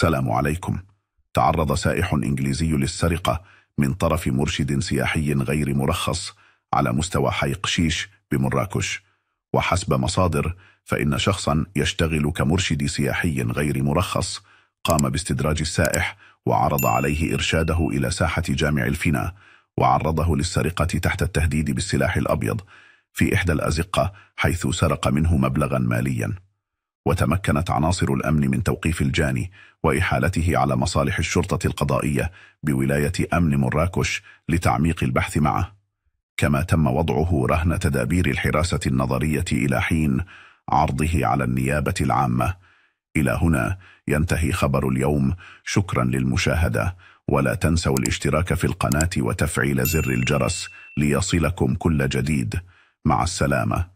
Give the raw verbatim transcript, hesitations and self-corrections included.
سلام عليكم. تعرض سائح إنجليزي للسرقة من طرف مرشد سياحي غير مرخص على مستوى حي قشيش بمراكش، وحسب مصادر فإن شخصا يشتغل كمرشد سياحي غير مرخص قام باستدراج السائح وعرض عليه إرشاده إلى ساحة جامع الفنا، وعرضه للسرقة تحت التهديد بالسلاح الأبيض في إحدى الأزقة حيث سرق منه مبلغا ماليا. وتمكنت عناصر الأمن من توقيف الجاني وإحالته على مصالح الشرطة القضائية بولاية أمن مراكش لتعميق البحث معه، كما تم وضعه رهن تدابير الحراسة النظرية إلى حين عرضه على النيابة العامة. إلى هنا ينتهي خبر اليوم، شكرا للمشاهدة، ولا تنسوا الاشتراك في القناة وتفعيل زر الجرس ليصلكم كل جديد. مع السلامة.